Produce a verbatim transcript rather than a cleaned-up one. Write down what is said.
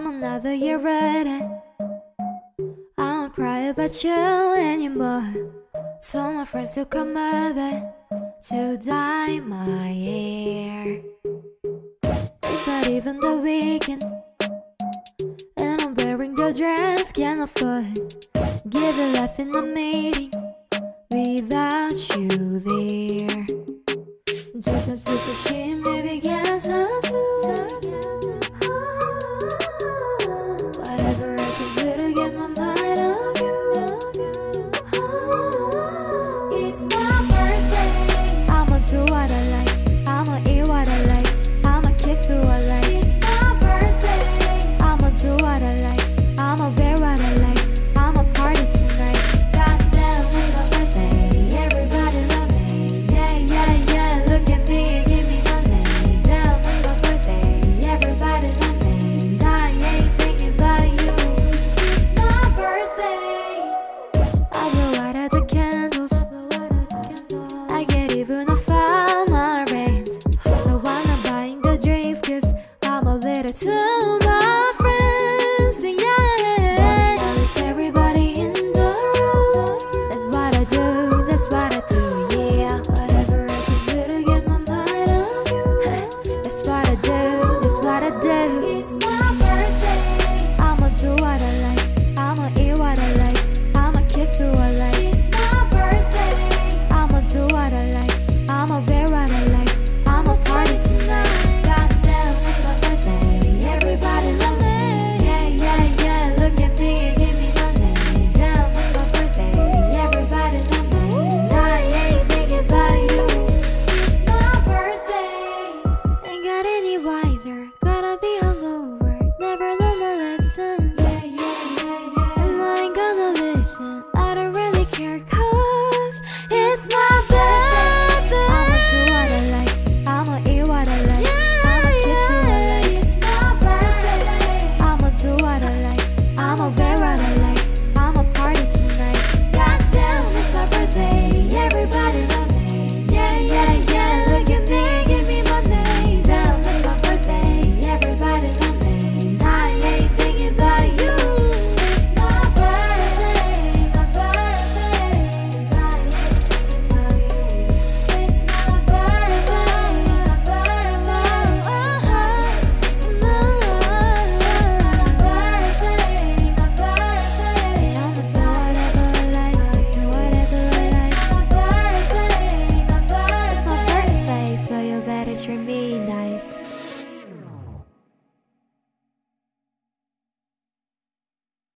come another year ready. I don't cry about you anymore. Told my friends to come over to dye my hair. It's not even the weekend, and I'm wearing the dress can't afford. Give a laugh in the meeting without you there. Do some super shit, maybe get some too. Whatever I can do to get my mind off you. Oh, it's my birthday. I'ma do what I like, I'ma eat what I like, I'ma kiss who I like. It's my birthday. I'ma do what I like, I'ma wear what I like. Too much.